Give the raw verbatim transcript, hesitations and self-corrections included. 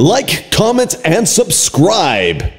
Like, comment, and subscribe!